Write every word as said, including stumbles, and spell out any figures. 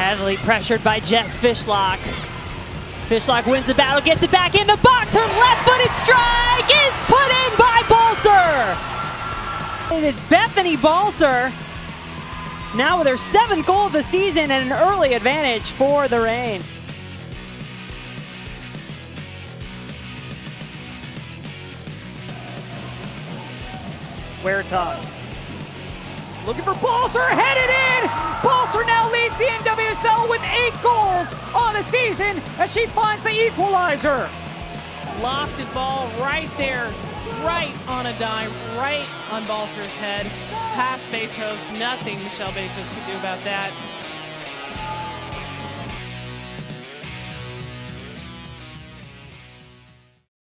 Heavily pressured by Jess Fishlock. Fishlock wins the battle, gets it back in the box. Her left-footed strike is put in by Balcer. It is Bethany Balcer, now with her seventh goal of the season and an early advantage for the Reign. Wertog looking for Balcer, headed in! Balcer now leads the N W S L with eight goals on the season as she finds the equalizer. Lofted ball right there, right on a dime, right on Balcer's head. Past Betos, nothing Michelle Betos could do about that.